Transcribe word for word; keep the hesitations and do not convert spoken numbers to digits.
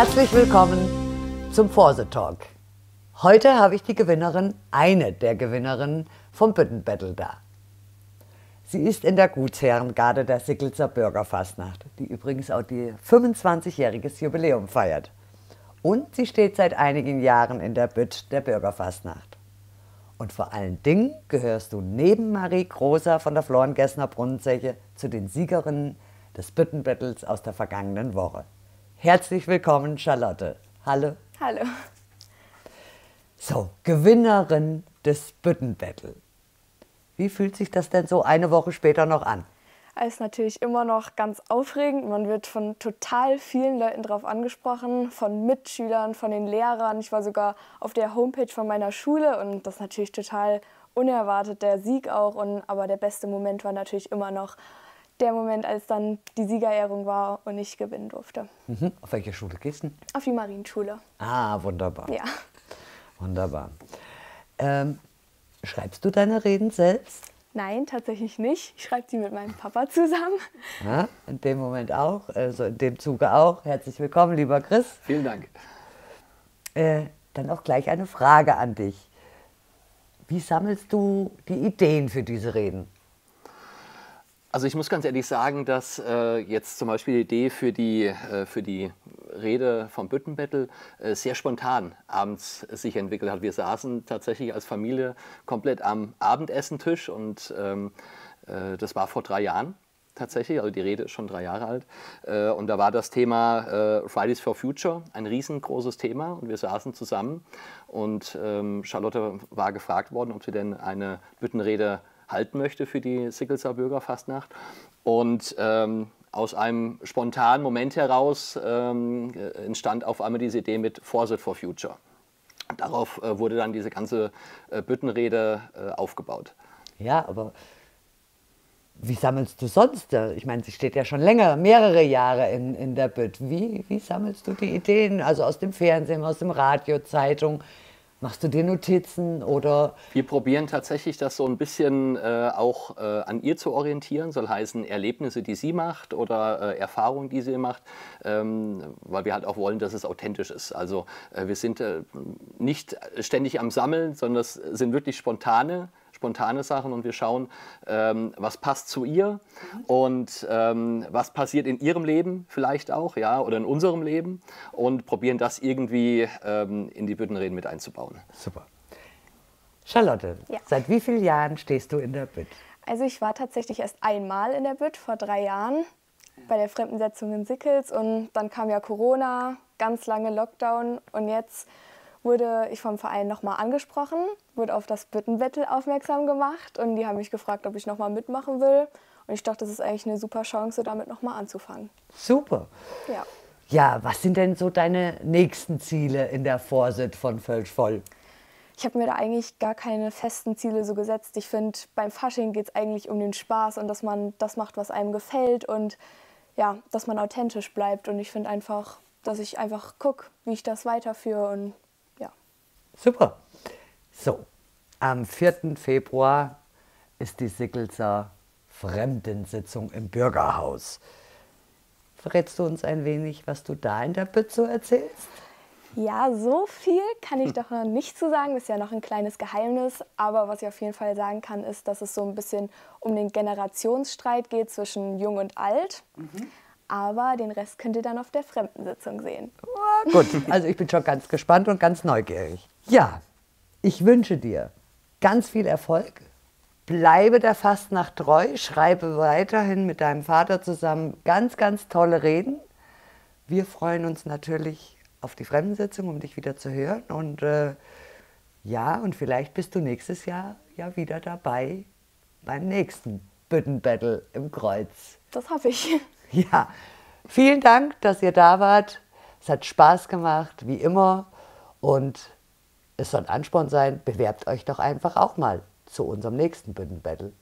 Herzlich willkommen zum Vorse-Talk. Heute habe ich die Gewinnerin, eine der Gewinnerinnen vom Büttenbattle da. Sie ist in der Gutsherrengarde der Sickelser Bürgerfastnacht, die übrigens auch ihr fünfundzwanzigjähriges Jubiläum feiert. Und sie steht seit einigen Jahren in der Bütt der Bürgerfastnacht. Und vor allen Dingen gehörst du neben Marie Großer von der Florengessner Brunnenseche zu den Siegerinnen des Büttenbattles aus der vergangenen Woche. Herzlich willkommen, Charlotte. Hallo. Hallo. So, Gewinnerin des Büttenbattles. Wie fühlt sich das denn so eine Woche später noch an? Es ist natürlich immer noch ganz aufregend. Man wird von total vielen Leuten drauf angesprochen, von Mitschülern, von den Lehrern. Ich war sogar auf der Homepage von meiner Schule und das ist natürlich total unerwartet, der Sieg auch. Und, aber der beste Moment war natürlich immer noch der Moment, als dann die Siegerehrung war und ich gewinnen durfte. Mhm. Auf welche Schule gehst du? Auf die Marienschule. Ah, wunderbar. Ja. Wunderbar. Ähm, schreibst du deine Reden selbst? Nein, tatsächlich nicht. Ich schreibe die mit meinem Papa zusammen. Ja, in dem Moment auch, also in dem Zuge auch. Herzlich willkommen, lieber Chris. Vielen Dank. Äh, dann auch gleich eine Frage an dich. Wie sammelst du die Ideen für diese Reden? Also ich muss ganz ehrlich sagen, dass äh, jetzt zum Beispiel die Idee für die, äh, für die Rede vom Büttenbattle äh, sehr spontan abends sich entwickelt hat. Wir saßen tatsächlich als Familie komplett am Abendessentisch und ähm, äh, das war vor drei Jahren tatsächlich, also die Rede ist schon drei Jahre alt. Äh, und da war das Thema äh, Fridays for Future ein riesengroßes Thema und wir saßen zusammen und ähm, Charlotte war gefragt worden, ob sie denn eine Büttenrede halten möchte für die Sickelser Bürgerfastnacht und ähm, aus einem spontanen Moment heraus ähm, entstand auf einmal diese Idee mit Force for Future. Darauf äh, wurde dann diese ganze äh, Büttenrede äh, aufgebaut. Ja, aber wie sammelst du sonst? Ich meine, sie steht ja schon länger, mehrere Jahre in, in der Bütt. Wie, wie sammelst du die Ideen? Also aus dem Fernsehen, aus dem Radio, Zeitung? Machst du dir Notizen oder? Wir probieren tatsächlich, das so ein bisschen äh, auch äh, an ihr zu orientieren. Soll heißen, Erlebnisse, die sie macht oder äh, Erfahrungen, die sie macht. Ähm, weil wir halt auch wollen, dass es authentisch ist. Also äh, wir sind äh, nicht ständig am Sammeln, sondern es sind wirklich spontane spontane Sachen und wir schauen, ähm, was passt zu ihr und ähm, was passiert in ihrem Leben vielleicht auch, ja, oder in unserem Leben und probieren das irgendwie ähm, in die Büttenreden mit einzubauen. Super. Charlotte, ja. Seit wie vielen Jahren stehst du in der Bütt? Also ich war tatsächlich erst einmal in der Bütt vor drei Jahren bei der Fremdensitzung in Sickels und dann kam ja Corona, ganz lange Lockdown und jetzt wurde ich vom Verein nochmal angesprochen, wurde auf das Büttenbattle aufmerksam gemacht und die haben mich gefragt, ob ich nochmal mitmachen will. Und ich dachte, das ist eigentlich eine super Chance, damit nochmal anzufangen. Super. Ja. Ja, was sind denn so deine nächsten Ziele in der Vorsitz von Völsch Voll? Ich habe mir da eigentlich gar keine festen Ziele so gesetzt. Ich finde, beim Fasching geht es eigentlich um den Spaß und dass man das macht, was einem gefällt und ja, dass man authentisch bleibt. Und ich finde einfach, dass ich einfach gucke, wie ich das weiterführe und super. So, am vierten Februar ist die Sickelser Fremdensitzung im Bürgerhaus. Verrätst du uns ein wenig, was du da in der Bütt so erzählst? Ja, so viel kann ich doch noch nicht zu sagen. Das ist ja noch ein kleines Geheimnis. Aber was ich auf jeden Fall sagen kann, ist, dass es so ein bisschen um den Generationsstreit geht zwischen Jung und Alt. Mhm. Aber den Rest könnt ihr dann auf der Fremdensitzung sehen. Oh, gut, also ich bin schon ganz gespannt und ganz neugierig. Ja, ich wünsche dir ganz viel Erfolg. Bleibe der Fastnacht treu, schreibe weiterhin mit deinem Vater zusammen ganz, ganz tolle Reden. Wir freuen uns natürlich auf die Fremdensitzung, um dich wieder zu hören. Und äh, ja, und vielleicht bist du nächstes Jahr ja wieder dabei beim nächsten Büttenbattle im Kreuz. Das hoffe ich. Ja, vielen Dank, dass ihr da wart. Es hat Spaß gemacht, wie immer. Und es soll ein Ansporn sein, bewerbt euch doch einfach auch mal zu unserem nächsten Büttenbattle.